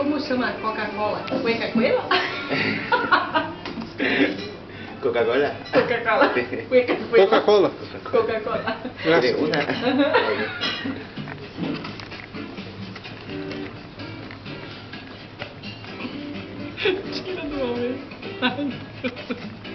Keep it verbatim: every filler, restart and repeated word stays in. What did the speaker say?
Como chama Coca-Cola? Coca-Cola? Coca-Cola? Coca-Cola. Coca-Cola. Coca-Cola. Graças. Tira do homem. Ai, meu Deus.